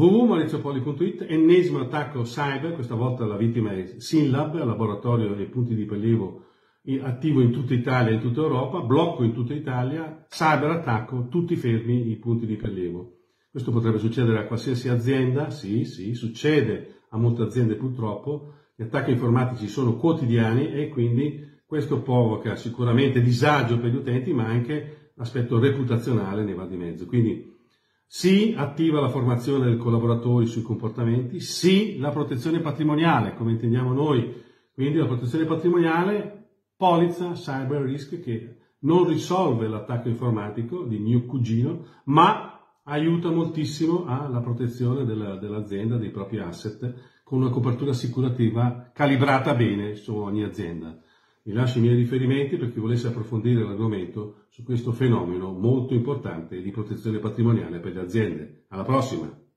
www.mauriziopoli.it, ennesimo attacco cyber, questa volta la vittima è Synlab, laboratorio e punti di prelievo attivo in tutta Italia e in tutta Europa, blocco in tutta Italia, cyber attacco, tutti fermi i punti di prelievo. Questo potrebbe succedere a qualsiasi azienda, sì, succede a molte aziende purtroppo, gli attacchi informatici sono quotidiani e quindi questo provoca sicuramente disagio per gli utenti, ma anche aspetto reputazionale ne va di mezzo. Quindi sì, attiva la formazione dei collaboratori sui comportamenti, sì, la protezione patrimoniale, come intendiamo noi, quindi la protezione patrimoniale, Polizza Cyber Risk, che non risolve l'attacco informatico di mio cugino, ma aiuta moltissimo alla protezione dell'azienda, dei propri asset, con una copertura assicurativa calibrata bene su ogni azienda. Vi lascio i miei riferimenti per chi volesse approfondire l'argomento su questo fenomeno molto importante di protezione patrimoniale per le aziende. Alla prossima!